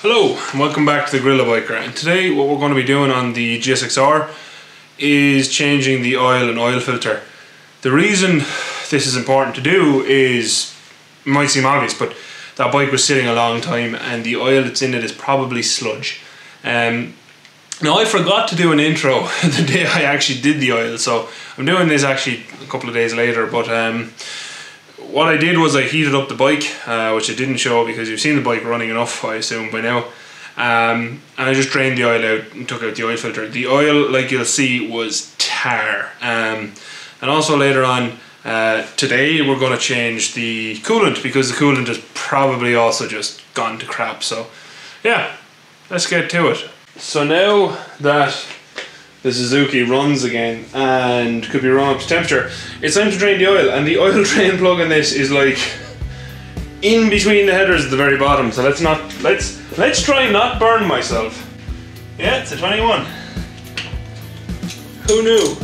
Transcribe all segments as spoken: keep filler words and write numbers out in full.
Hello and welcome back to the Gorilla Biker, and today what we're going to be doing on the G S X R is changing the oil and oil filter. The reason this is important to do is, it might seem obvious, but that bike was sitting a long time and the oil that's in it is probably sludge. Um, now I forgot to do an intro the day I actually did the oil, so I'm doing this actually a couple of days later, but um, what I did was I heated up the bike, uh, which I didn't show because you've seen the bike running enough, I assume, by now. Um, and I just drained the oil out and took out the oil filter. The oil, like you'll see, was tar. Um, and also later on, uh, today we're going to change the coolant because the coolant has probably also just gone to crap. So yeah, let's get to it. So now that the Suzuki runs again and could be run up to temperature, it's time to drain the oil, and the oil drain plug in this is like in between the headers at the very bottom, so let's not let's let's try not burn myself. Yeah, it's a twenty-one. Who knew?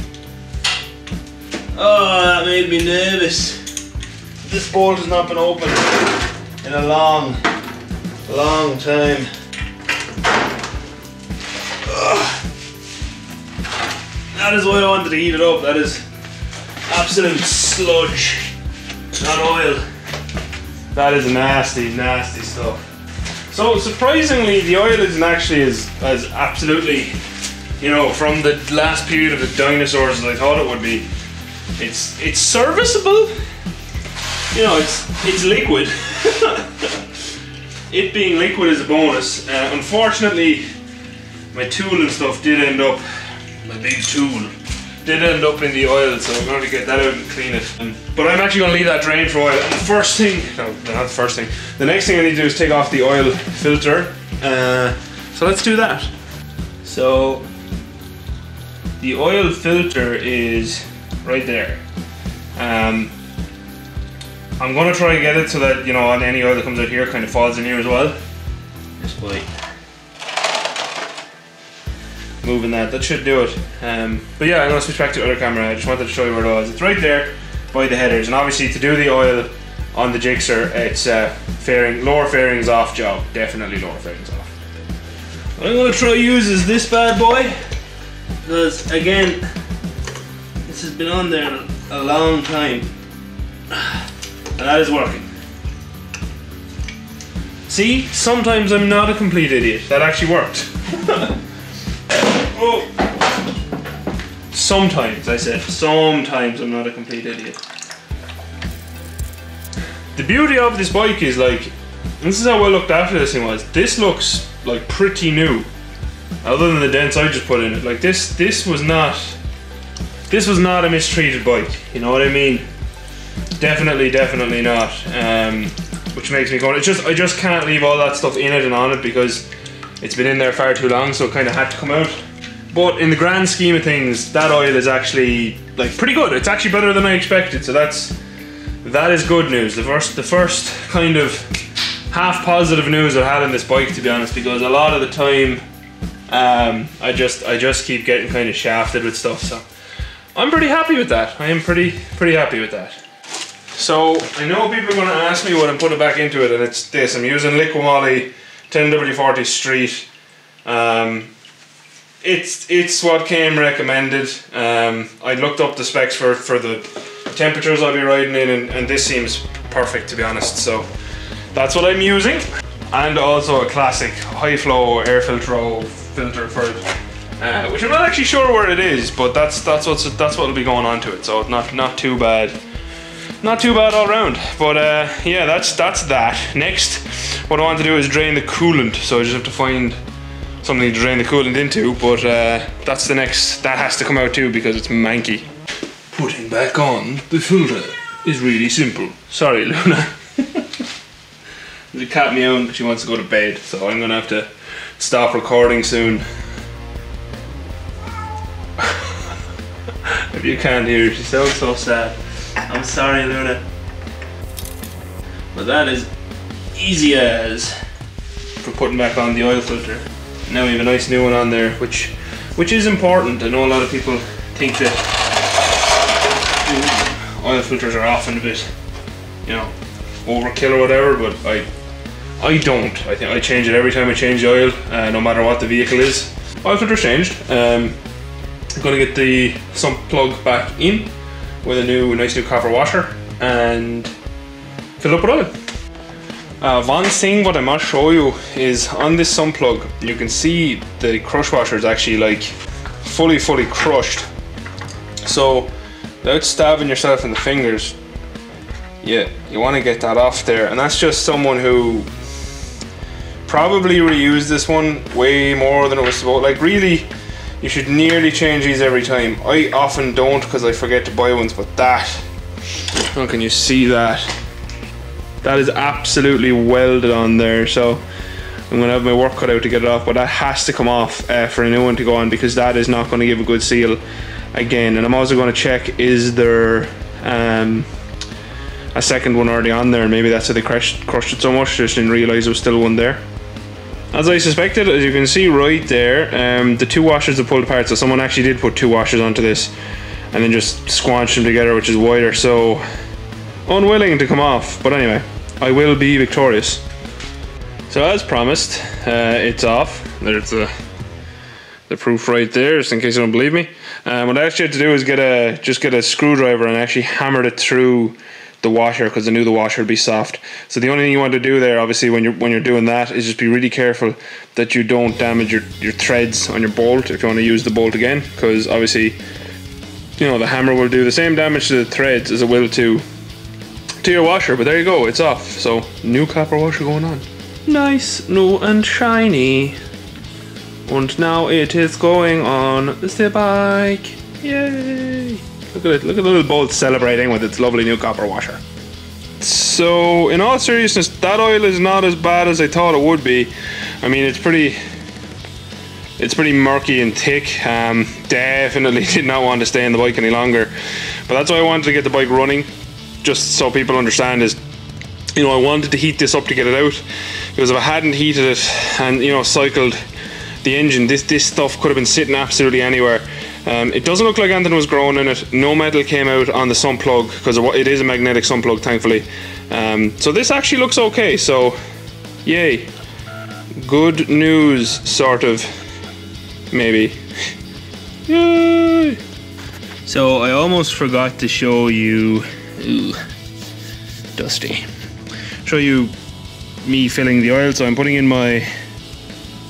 Oh, that made me nervous. This bolt has not been opened in a long, long time. That is why I wanted to heat it up. That is absolute sludge, not oil. That is nasty, nasty stuff. So surprisingly, the oil isn't actually as, as absolutely, you know, from the last period of the dinosaurs as I thought it would be. It's it's serviceable. You know, it's it's liquid. It being liquid is a bonus. Uh, unfortunately, my tool and stuff did end up. My big tool did end up in the oil, so I'm going to get that out and clean it. Um, but I'm actually going to leave that drain for a while. And the first thing, no, not the first thing, the next thing I need to do is take off the oil filter. Uh, so let's do that. So the oil filter is right there. Um, I'm going to try and get it so that, you know, on any oil that comes out here kind of falls in here as well. Just by moving that, that should do it. Um, but yeah, I'm gonna switch back to the other camera. I just wanted to show you where it was. It's right there by the headers, and obviously to do the oil on the G S X R, it's uh, fairing, lower fairings off job, definitely lower fairings off. What I'm gonna try use is this bad boy, because again, this has been on there a long time, and that is working. See, sometimes I'm not a complete idiot. That actually worked. Oh. Sometimes, I said, sometimes I'm not a complete idiot. The beauty of this bike is, like, this is how well looked after this thing was. This looks like pretty new, other than the dents I just put in it. Like this, this was not, this was not a mistreated bike. You know what I mean? Definitely, definitely not. Um, which makes me go. It's just, I just can't leave all that stuff in it and on it because it's been in there far too long. So it kind of had to come out. But in the grand scheme of things, that oil is actually like pretty good. It's actually better than I expected, so that's that is good news. The first, the first kind of half positive news I had in this bike, to be honest, because a lot of the time um, I just I just keep getting kind of shafted with stuff. So I'm pretty happy with that. I am pretty pretty happy with that. So I know people are going to ask me what I'm putting back into it, and it's this. I'm using Liqui Moly ten W forty Street. Um, It's it's what came recommended. Um, I looked up the specs for for the temperatures I'll be riding in, and, and this seems perfect, to be honest. So that's what I'm using, and also a classic high flow air filtro filter for it, uh, which I'm not actually sure where it is, but that's that's what's that's what'll be going on to it. So not not too bad, not too bad all around. But uh, yeah, that's that's that. Next, what I want to do is drain the coolant. So I just have to find something to drain the coolant into, but uh, that's the next, that has to come out too because it's manky. Putting back on the filter is really simple. Sorry, Luna. The cat meowing because she wants to go to bed, so I'm gonna have to stop recording soon. If you can't hear her, she sounds so sad. I'm sorry, Luna. But that is easy as for putting back on the oil filter. Now we have a nice new one on there, which which is important. I know a lot of people think that oil filters are often a bit, you know, overkill or whatever, but I I don't. I think I change it every time I change the oil, uh, no matter what the vehicle is. Oil filter's changed. Um, I'm going to get the sump plug back in with a new, nice new copper washer and fill it up with oil. Uh, one thing what I must show you is on this sump plug, you can see the crush washer is actually like fully, fully crushed. So without stabbing yourself in the fingers, yeah, you want to get that off there. And that's just someone who probably reused this one way more than it was supposed. Like really, you should nearly change these every time. I often don't because I forget to buy ones, but that, how can you see that? That is absolutely welded on there, so I'm gonna have my work cut out to get it off, but that has to come off uh, for a new one to go on, because that is not gonna give a good seal again. And I'm also gonna check, is there um, a second one already on there? Maybe that's how they crushed, crushed it so much, just didn't realize there was still one there. As I suspected, as you can see right there, um, the two washers are pulled apart, so someone actually did put two washers onto this and then just squanched them together, which is wider, so unwilling to come off. But anyway, I will be victorious. So as promised, uh, it's off. There's the, the proof right there, just in case you don't believe me. Um, what I actually had to do is get a just get a screwdriver and actually hammered it through the washer, because I knew the washer would be soft. So the only thing you want to do there, obviously, when you're when you're doing that, is just be really careful that you don't damage your, your threads on your bolt if you want to use the bolt again, because obviously, you know, the hammer will do the same damage to the threads as it will to to your washer. But there you go, it's off. So new copper washer going on. Nice, new and shiny. And now it is going on the bike. Yay! Look at it, look at the little bolt celebrating with its lovely new copper washer. So in all seriousness, that oil is not as bad as I thought it would be. I mean, it's pretty it's pretty murky and thick. Um, definitely did not want to stay in the bike any longer. But that's why I wanted to get the bike running. Just so people understand, is, you know, I wanted to heat this up to get it out, because if I hadn't heated it and, you know, cycled the engine, this this stuff could have been sitting absolutely anywhere. Um, it doesn't look like anything was growing in it. No metal came out on the sump plug, because it is a magnetic sump plug, thankfully. Um, so this actually looks okay. So, yay, good news, sort of, maybe. Yay! So I almost forgot to show you. Ooh, dusty. Show you me filling the oil. So I'm putting in my,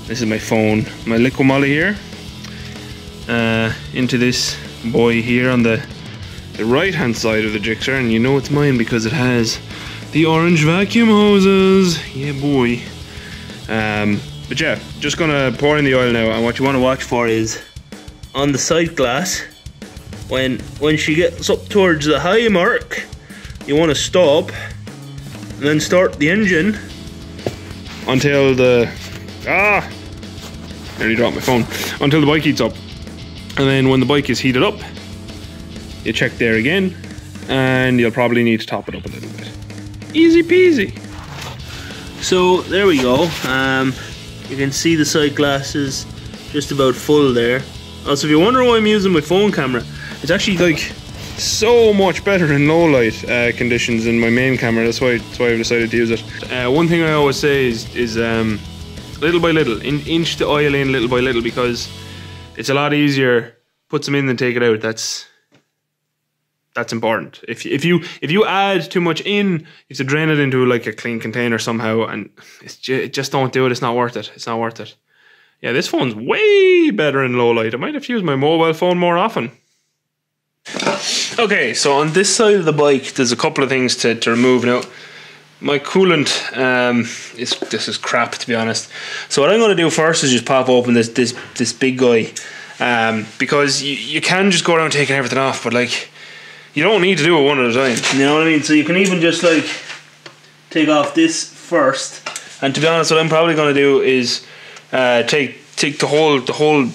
this is my phone, my Liqui Moly here, uh, into this boy here on the, the right hand side of the Gixxer, and you know it's mine because it has the orange vacuum hoses. Yeah boy. Um, but yeah, just gonna pour in the oil now, and what you want to watch for is on the side glass. When when she gets up towards the high mark, you want to stop and then start the engine until the ah, I nearly dropped my phone. Until the bike heats up, and then when the bike is heated up, you check there again, and you'll probably need to top it up a little bit. Easy peasy. So there we go. Um, you can see the side glass is just about full there. Also, if you're wondering why I'm using my phone camera, it's actually like so much better in low light uh, conditions than my main camera. That's why that's why I've decided to use it. Uh, one thing I always say is, is um, little by little, in, inch the oil in little by little, because it's a lot easier. Put some in than take it out. That's that's important. If if you if you add too much in, you have to drain it into like a clean container somehow, and it's ju just don't do it. It's not worth it. It's not worth it. Yeah, this phone's way better in low light. I might have to use my mobile phone more often. Okay, so on this side of the bike, there's a couple of things to, to remove now. My coolant, um, is, this is crap, to be honest. So what I'm going to do first is just pop open this this this big guy, um, because you, you can just go around taking everything off, but like, you don't need to do it one at a time. You know what I mean? So you can even just like take off this first. And to be honest, what I'm probably going to do is uh, take take the whole the whole.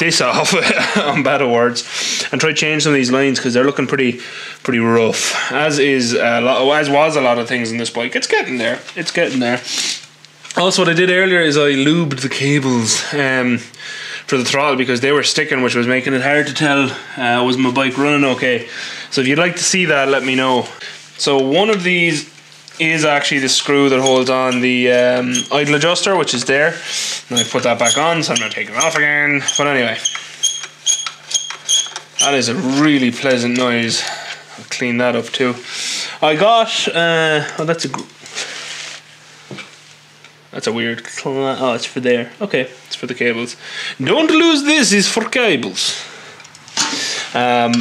this off, on better words, and try to change some of these lines, because they're looking pretty pretty rough, as is a lot, as was a lot of things in this bike. It's getting there, it's getting there. Also, what I did earlier is I lubed the cables um, for the throttle, because they were sticking, which was making it hard to tell, uh, was my bike running okay. So if you'd like to see that, let me know. So one of these is actually the screw that holds on the um, idle adjuster, which is there. And I put that back on, so I'm not taking it off again. But anyway, that is a really pleasant noise. I'll clean that up too. I got, uh, oh, that's a, that's a weird, oh, it's for there. Okay, it's for the cables. Don't lose this, it's for cables. Um,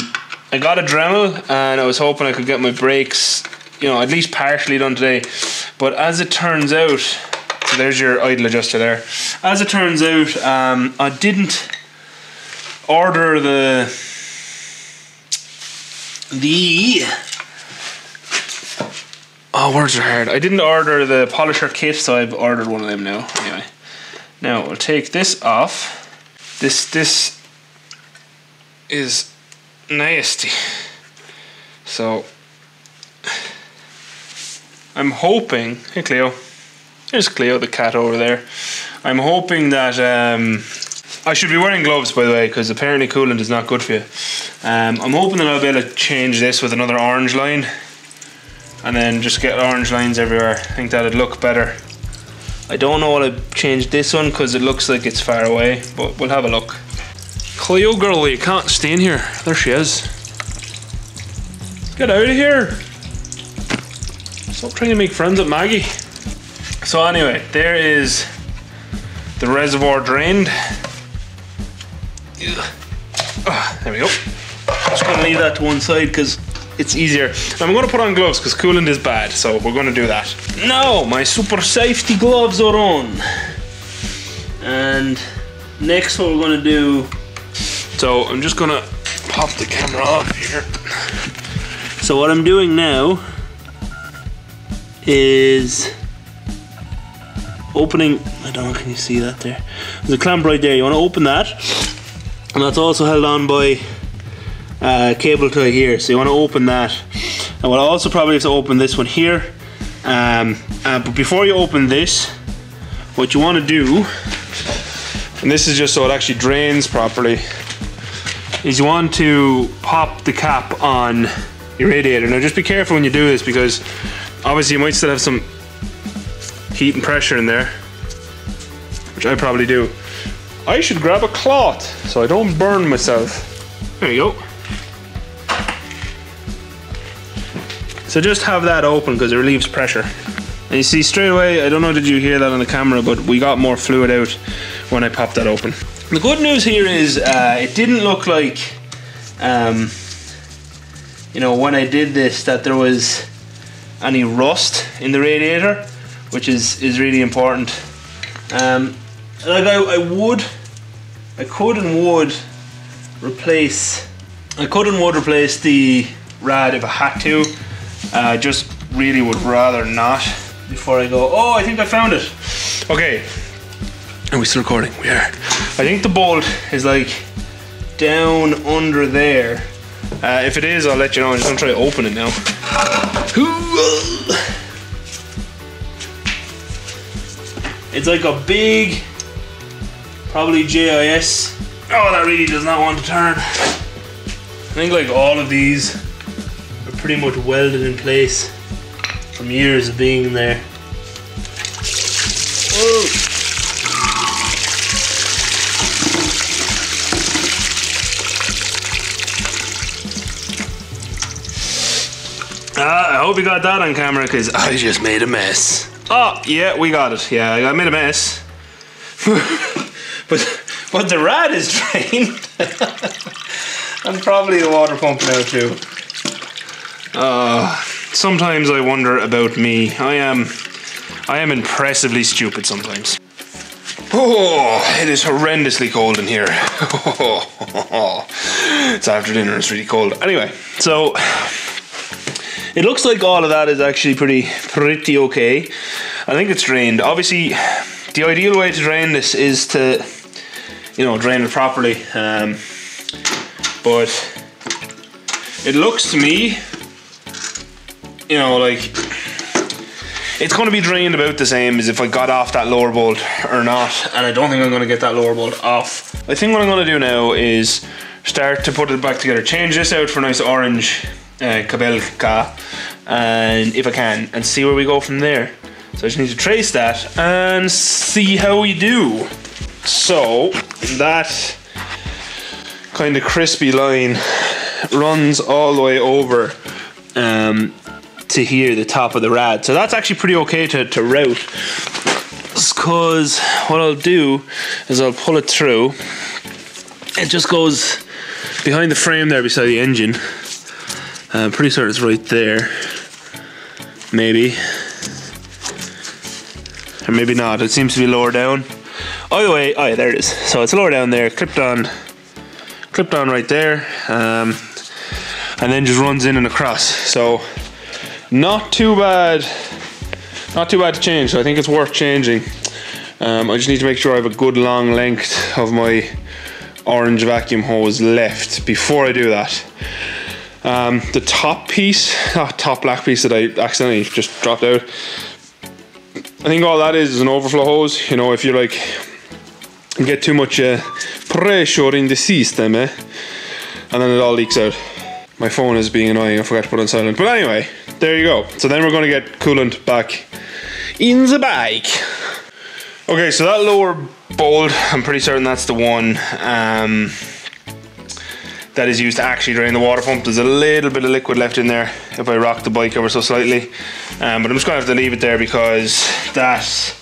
I got a Dremel, and I was hoping I could get my brakes, you know, at least partially done today. But as it turns out, so there's your idle adjuster there. As it turns out, um, I didn't order the, the, oh, words are hard. I didn't order the polisher kit, so I've ordered one of them now. Anyway, now we'll take this off. This, this is nasty. So I'm hoping, hey Cleo, there's Cleo the cat over there. I'm hoping that, um, I should be wearing gloves, by the way, because apparently coolant is not good for you. Um, I'm hoping that I'll be able to change this with another orange line, and then just get orange lines everywhere. I think that'd look better. I don't know what I'd change this one because it looks like it's far away, but we'll have a look. Cleo girl, you can't stay in here. There she is. Get out of here. Stop trying to make friends with Maggie. So anyway, there is the reservoir drained. Oh, there we go. I'm just gonna leave that to one side because it's easier. I'm gonna put on gloves because coolant is bad, so we're gonna do that. Now, my super safety gloves are on. And next what we're gonna do, so I'm just gonna pop the camera off here. So what I'm doing now is opening, I don't know, can you see that there? There's a clamp right there, you wanna open that. And that's also held on by Uh, cable tie here, so you want to open that, and we'll also probably have to open this one here. Um, uh, but before you open this, what you want to do, and this is just so it actually drains properly, is you want to pop the cap on your radiator. Now just be careful when you do this, because obviously you might still have some heat and pressure in there, which I probably do. I should grab a cloth so I don't burn myself. There you go. So just have that open because it relieves pressure. And you see straight away, I don't know, did you hear that on the camera, but we got more fluid out when I popped that open. The good news here is uh, it didn't look like, um, you know, when I did this, that there was any rust in the radiator, which is, is really important. Um, like I, I would, I could and would replace, I could and would replace the rad if I had to. I uh, just really would rather not. Before I go, oh, I think I found it. Okay, are we still recording? We are. I think the bolt is like down under there. Uh, if it is, I'll let you know. I'm just gonna try to open it now. It's like a big, probably J I S. Oh, that really does not want to turn. I think like all of these are pretty much welded in place from years of being in there. Whoa. Ah, I hope you got that on camera because I just made a mess. Oh, yeah, we got it. Yeah, I made a mess. but... But the rad is drained. And probably the water pump now too. Uh, sometimes I wonder about me. I am, I am impressively stupid sometimes. Oh, it is horrendously cold in here. It's after dinner, it's really cold. Anyway, so it looks like all of that is actually pretty, pretty okay. I think it's drained. Obviously, the ideal way to drain this is to, you know, drain it properly, um, but it looks to me, you know, like it's going to be drained about the same as if I got off that lower bolt or not, and I don't think I'm going to get that lower bolt off. I think what I'm going to do now is start to put it back together, change this out for a nice orange uh, kabelka, and if I can, and see where we go from there. So I just need to trace that and see how we do. So that kind of crispy line runs all the way over um, to here, the top of the rad. So that's actually pretty okay to, to route. Because what I'll do is I'll pull it through. It just goes behind the frame there beside the engine. I'm pretty certain it's right there. Maybe. Or maybe not. It seems to be lower down. Either way, oh yeah, there it is. So it's lower down there, clipped on, clipped on right there, um, and then just runs in and across. So not too bad, not too bad to change. So I think it's worth changing. Um, I just need to make sure I have a good long length of my orange vacuum hose left before I do that. Um, the top piece, oh, top black piece that I accidentally just dropped out, I think all that is is an overflow hose. You know, if you like get too much uh, pressure in the system, eh? And then it all leaks out. My phone is being annoying, I forgot to put on silent. But anyway, there you go. So then we're gonna get coolant back in the bike. Okay, so that lower bolt, I'm pretty certain that's the one um, that is used to actually drain the water pump. There's a little bit of liquid left in there if I rock the bike over so slightly. Um, but I'm just gonna have to leave it there because that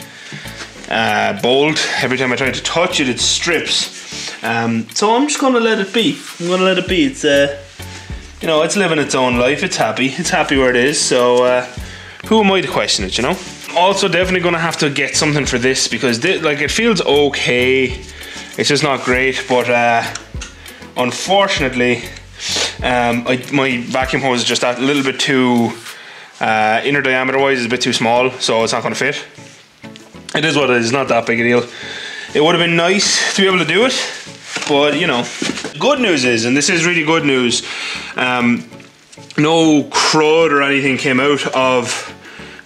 uh, bolt, every time I try to touch it, it strips. Um, so I'm just gonna let it be. I'm gonna let it be. It's, uh, you know, it's living its own life. It's happy. It's happy where it is. So uh, who am I to question it, you know? Also definitely gonna have to get something for this because this, like, it feels okay. It's just not great, but uh, unfortunately, um, I, my vacuum hose is just that little bit too, uh, inner diameter wise is a bit too small, so it's not gonna fit. It is what it is, not that big a deal. It would have been nice to be able to do it, but you know. Good news is, and this is really good news, um, no crud or anything came out of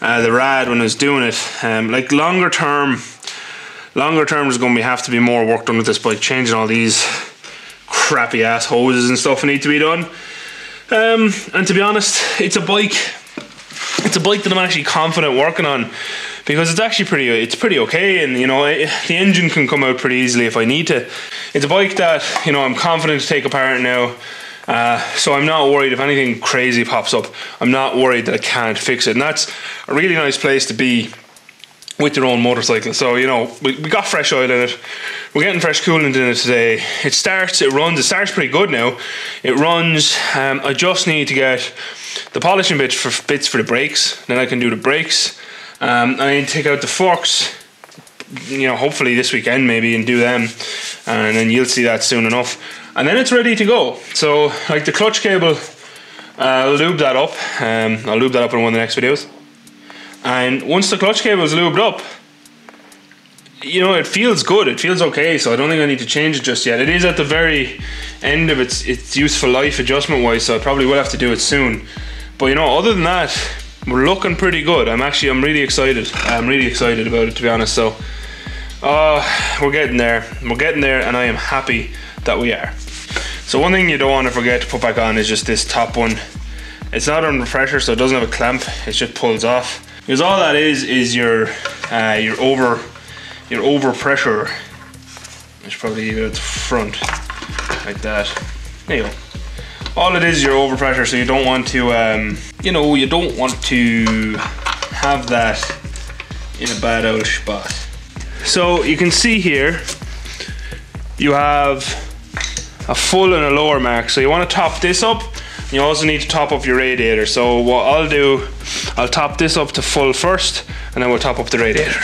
uh, the rad when I was doing it. Um, like longer term, longer term is gonna have to be more work done with this bike, changing all these crappy ass hoses and stuff need to be done. Um, and to be honest, it's a bike, it's a bike that I'm actually confident working on because it's actually pretty, it's pretty okay. And you know, it, the engine can come out pretty easily if I need to. It's a bike that, you know, I'm confident to take apart now. Uh, so I'm not worried if anything crazy pops up. I'm not worried that I can't fix it. And that's a really nice place to be with your own motorcycle. So, you know, we, we got fresh oil in it. We're getting fresh coolant in it today. It starts, it runs, it starts pretty good now. It runs, um, I just need to get the polishing bits for, bits for the brakes. Then I can do the brakes. Um, I need to take out the forks, you know, hopefully this weekend maybe, and do them. And then you'll see that soon enough. And then it's ready to go. So, like the clutch cable, uh, I'll lube that up. Um, I'll lube that up in one of the next videos. And once the clutch cable is lubed up, you know, it feels good, it feels okay, so I don't think I need to change it just yet. It is at the very end of its, its useful life adjustment-wise, so I probably will have to do it soon. But you know, other than that, we're looking pretty good. I'm actually, I'm really excited. I'm really excited about it, to be honest, so uh, we're getting there. We're getting there, and I am happy that we are. So one thing you don't want to forget to put back on is just this top one. It's not under pressure, so it doesn't have a clamp, it just pulls off. Because all that is is your uh, your over your over pressure. I should probably leave it at the front like that. There you go. All it is, is your over pressure, so you don't want to um, you know you don't want to have that in a bad old spot. So you can see here you have a full and a lower mark. So you want to top this up. You also need to top up your radiator. So what I'll do, I'll top this up to full first, and then we'll top up the radiator.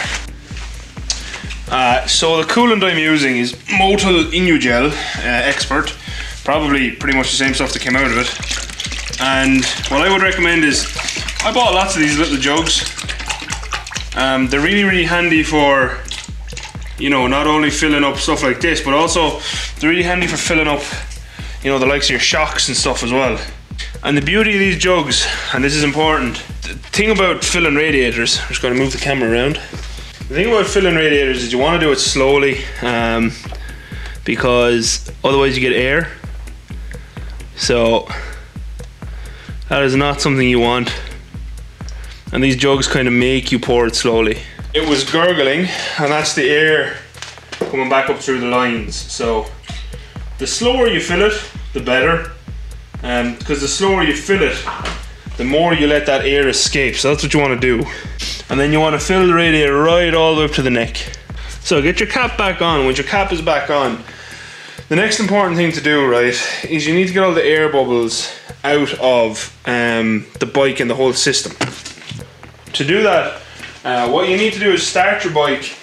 Uh, so the coolant I'm using is Motul Inugel uh, Expert. Probably pretty much the same stuff that came out of it. And what I would recommend is, I bought lots of these little jugs. Um, they're really, really handy for, you know, not only filling up stuff like this, but also they're really handy for filling up, you know, the likes of your shocks and stuff as well. And the beauty of these jugs, and this is important, the thing about filling radiators, I'm just gonna move the camera around. The thing about filling radiators is you wanna do it slowly um, because otherwise you get air. So that is not something you want. and these jugs kind of make you pour it slowly. It was gurgling, and that's the air coming back up through the lines. So the slower you fill it, the better, and um, because the slower you fill it, the more you let that air escape. So that's what you want to do. And then you want to fill the radiator right all the way up to the neck. So get your cap back on. Once your cap is back on, the next important thing to do, right, is you need to get all the air bubbles out of um, the bike and the whole system. To do that, uh, what you need to do is start your bike,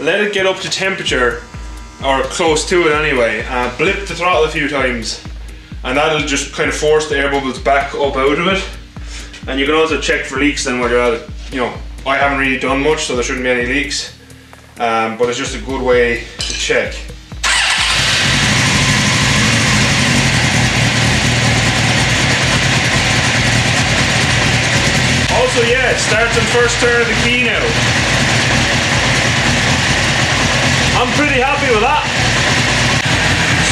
let it get up to temperature, or close to it anyway, uh, blip the throttle a few times, and that'll just kind of force the air bubbles back up out of it. And you can also check for leaks then while you're at it. You know, I haven't really done much, so there shouldn't be any leaks, um, but it's just a good way to check. Also, yeah, it starts on first turn of the key now. I'm pretty happy with that.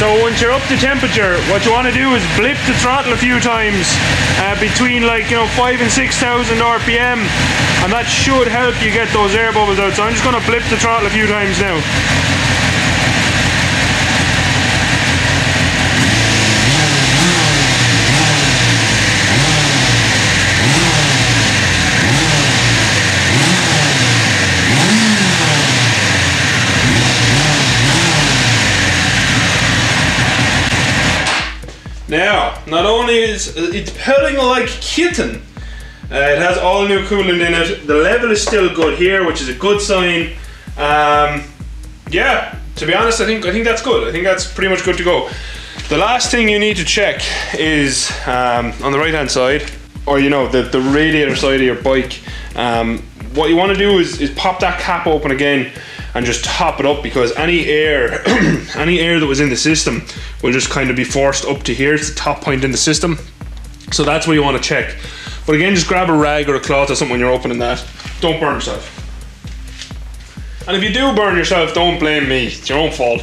So once you're up to temperature, what you want to do is blip the throttle a few times uh, between like, you know, five and six thousand R P M, and that should help you get those air bubbles out. So I'm just going to blip the throttle a few times now. Now, not only is it's pedaling like a kitten, uh, it has all new coolant in it. The level is still good here, which is a good sign. Um, yeah, to be honest, I think I think that's good. I think that's pretty much good to go. The last thing you need to check is um, on the right-hand side, or you know, the the radiator side of your bike. Um, what you want to do is, is pop that cap open again and just top it up, because any air any air that was in the system will just kind of be forced up to here. It's the top point in the system, so that's what you want to check. But again, just grab a rag or a cloth or something when you're opening that. Don't burn yourself, and if you do burn yourself, don't blame me, it's your own fault.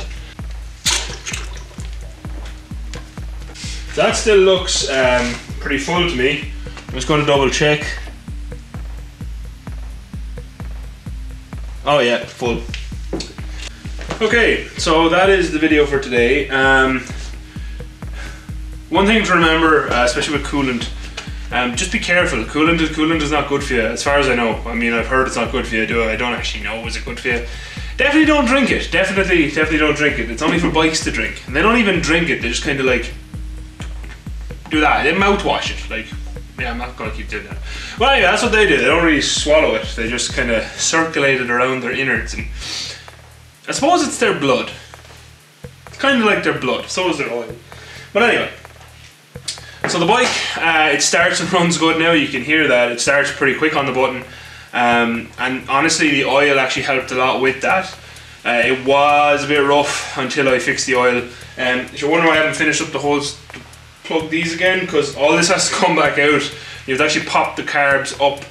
That still looks um, pretty full to me. I'm just going to double check. Oh yeah, full. Okay, so that is the video for today. Um, one thing to remember, uh, especially with coolant, um, just be careful. Coolant is, coolant is not good for you, as far as I know. I mean, I've heard it's not good for you. Do I? I don't actually know. Is it good for you? Definitely don't drink it. Definitely, definitely don't drink it. It's only for bikes to drink, and they don't even drink it. They just kind of like do that. They mouthwash it, like. Yeah, I'm not going to keep doing that. Well, anyway, that's what they do. They don't really swallow it. They just kind of circulate it around their innards. And I suppose it's their blood. It's kind of like their blood. So is their oil. But anyway. So the bike, uh, it starts and runs good now. You can hear that. It starts pretty quick on the button. Um, and honestly, the oil actually helped a lot with that. Uh, it was a bit rough until I fixed the oil. Um, if you're wondering why I haven't finished up the whole... plug these again, because all this has to come back out. You've actually popped the carbs up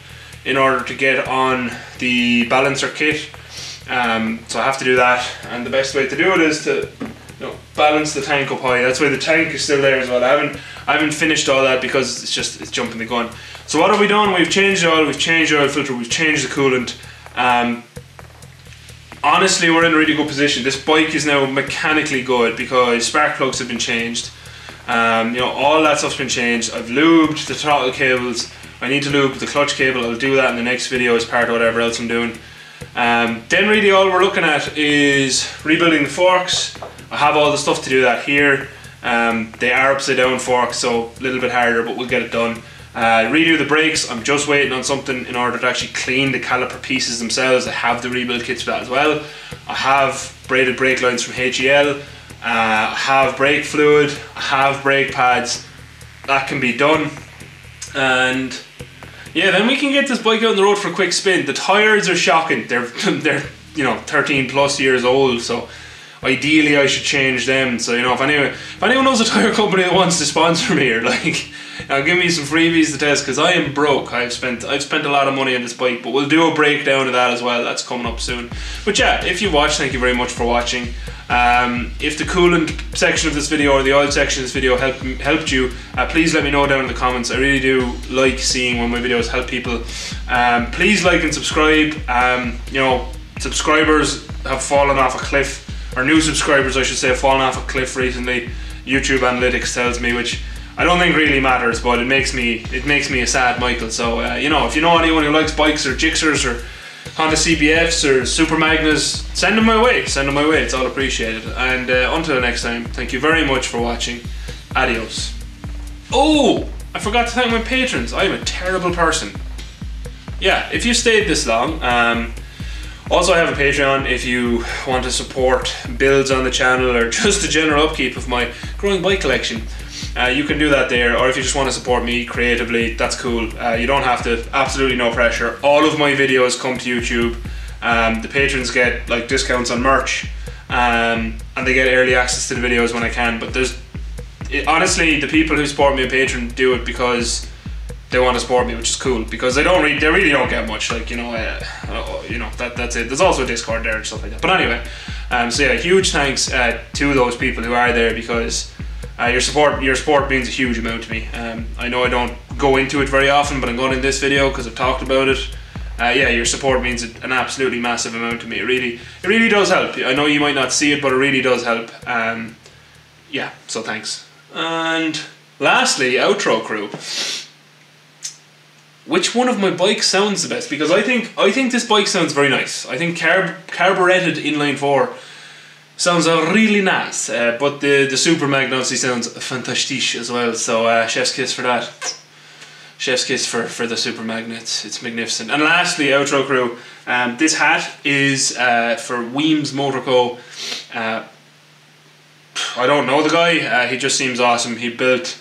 in order to get on the balancer kit, um, so I have to do that. And the best way to do it is to, you know, balance the tank up high. That's why the tank is still there as well. I haven't I haven't finished all that, because it's just it's jumping the gun. So what have we done? We've changed the oil, we've changed the oil filter, we've changed the coolant. Um, honestly, we're in a really good position. This bike is now mechanically good because spark plugs have been changed. Um, you know, all that stuff's been changed. I've lubed the throttle cables. I need to lube the clutch cable. I'll do that in the next video as part of whatever else I'm doing. Um, then really all we're looking at is rebuilding the forks. I have all the stuff to do that here. Um, they are upside down forks, so a little bit harder, but we'll get it done. Uh, redo the brakes. I'm just waiting on something in order to actually clean the caliper pieces themselves. I have the rebuild kits for that as well. I have braided brake lines from H E L. Uh, have brake fluid, have brake pads, that can be done. And yeah, then we can get this bike out on the road for a quick spin. The tires are shocking. They're, they're you know, thirteen plus years old, so ideally I should change them. So, you know, if anyone, if anyone knows a tire company that wants to sponsor me, or like, now give me some freebies to test, because I am broke. I've spent I've spent a lot of money on this bike, but we'll do a breakdown of that as well. That's coming up soon. But yeah, if you watch, thank you very much for watching. Um, if the coolant section of this video or the oil section of this video helped helped you, uh, please let me know down in the comments. I really do like seeing when my videos help people. Um, please like and subscribe. Um, you know, subscribers have fallen off a cliff, or new subscribers I should say have fallen off a cliff recently. YouTube analytics tells me, which I don't think really matters, but it makes me it makes me a sad Michael. So uh, you know, if you know anyone who likes bikes or Gixxers or Honda C B Fs or Super Magnas, send them my way, send them my way, it's all appreciated. And uh, until the next time, thank you very much for watching. Adios. Oh, I forgot to thank my patrons. I am a terrible person. Yeah, if you stayed this long, um, also I have a Patreon if you want to support builds on the channel or just the general upkeep of my growing bike collection. Uh, you can do that there, or if you just want to support me creatively, that's cool. Uh, you don't have to, absolutely no pressure. All of my videos come to YouTube. Um, the patrons get like discounts on merch, um, and they get early access to the videos when I can. But there's, it, honestly, the people who support me on Patreon do it because they want to support me, which is cool, because they don't really, they really don't get much. Like, you know, uh, you know that that's it. There's also a Discord there and stuff like that. But anyway, um, so yeah, huge thanks uh, to those people who are there, because Uh, your support, your support means a huge amount to me. Um, I know I don't go into it very often, but I'm going in this video because I've talked about it. Uh, yeah, your support means an absolutely massive amount to me. It really, it really does help. I know you might not see it, but it really does help. Um, yeah, so thanks. And lastly, outro crew. Which one of my bikes sounds the best? Because I think, I think this bike sounds very nice. I think carb carburetted inline four sounds really nice, uh, but the, the Super Magna obviously sounds fantastic as well, so uh, chef's kiss for that. Chef's kiss for, for the Super Magna, it's, it's magnificent. And lastly, outro crew, um, this hat is uh, for Weems Motor Co. Uh, I don't know the guy, uh, he just seems awesome. He built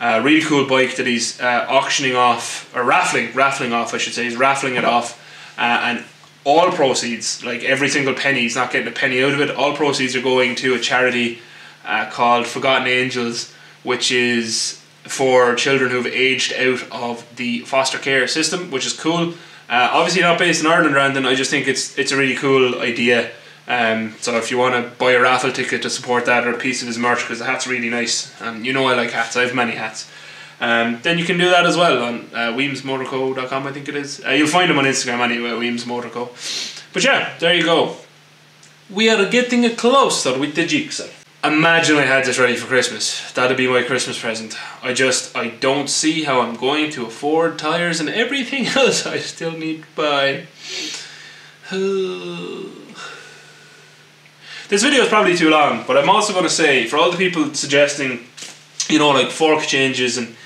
a really cool bike that he's uh, auctioning off, or raffling, raffling off I should say, he's raffling it off, uh, and all proceeds, like every single penny, he's not getting a penny out of it, all proceeds are going to a charity uh, called Forgotten Angels, which is for children who've aged out of the foster care system, which is cool. Uh, obviously not based in Ireland or anything, I just think it's it's a really cool idea. Um, so if you want to buy a raffle ticket to support that, or a piece of his merch, because the hat's really nice, and you know I like hats, I have many hats. Um, then you can do that as well on uh, Weems Motor Co dot com, I think it is. Uh, you'll find them on Instagram anyway, Weems Motor Co. But yeah, there you go. We are getting closer with the Gixxer. Imagine I had this ready for Christmas. That'd be my Christmas present. I just, I don't see how I'm going to afford tires and everything else I still need to buy. This video is probably too long, but I'm also going to say, for all the people suggesting, you know, like fork changes and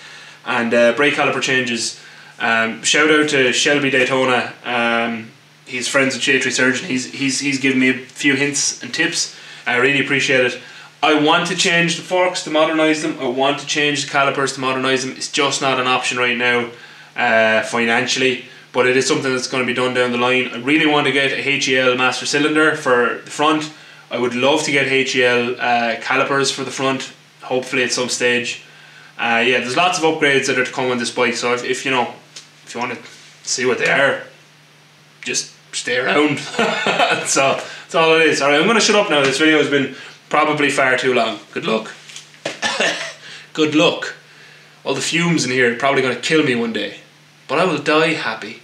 and uh, brake caliper changes, um, shout out to Shelby Daytona. Um, he's friends with J three Surgeon. He's he's he's given me a few hints and tips. I really appreciate it. I want to change the forks to modernise them. I want to change the calipers to modernise them. It's just not an option right now, uh, financially, but it is something that's going to be done down the line. I really want to get a H E L master cylinder for the front. I would love to get H E L uh, calipers for the front, hopefully at some stage. Uh, yeah, there's lots of upgrades that are to come on this bike, so if, if you know, if you want to see what they are, just stay around. That's all, that's all it is. Alright, I'm going to shut up now. This video has been probably far too long. Good luck. Good luck. All the fumes in here are probably going to kill me one day, but I will die happy.